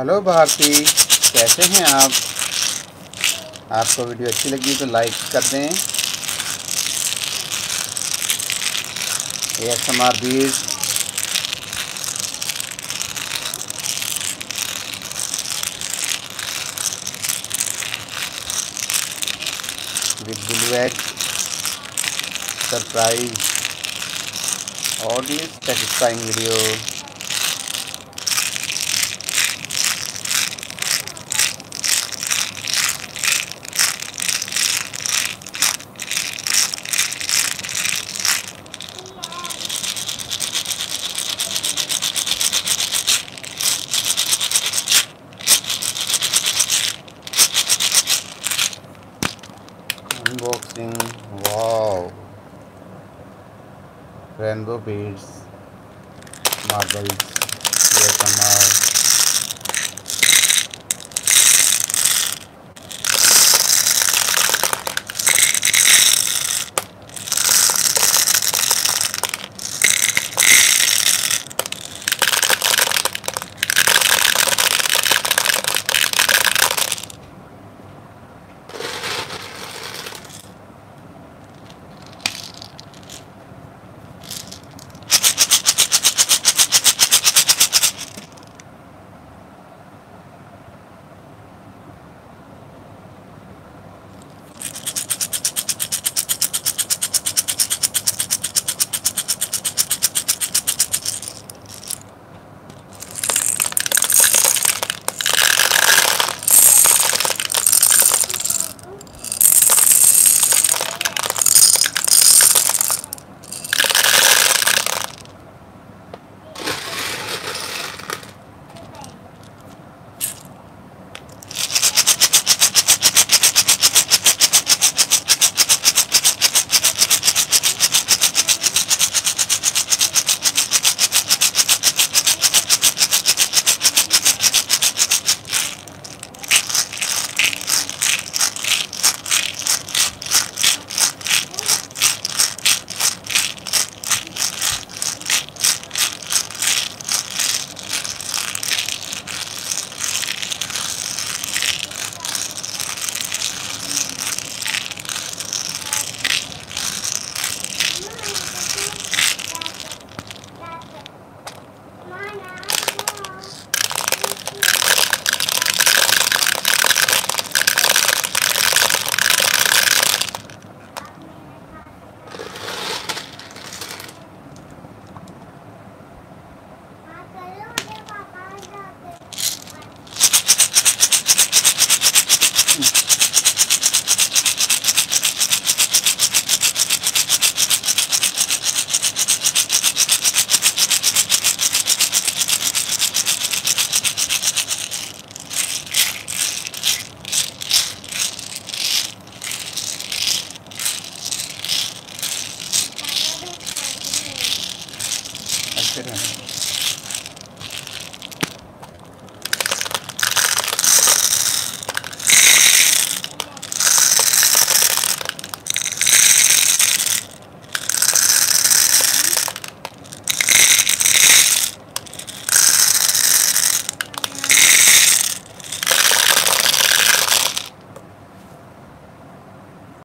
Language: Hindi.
हेलो भारती, कैसे हैं आप? आपको वीडियो अच्छी लगी तो लाइक कर दें। ASMR बीज विद ब्लू एग सरप्राइज और ये satisfying video. Wow, rainbow beads, marbles, ASMR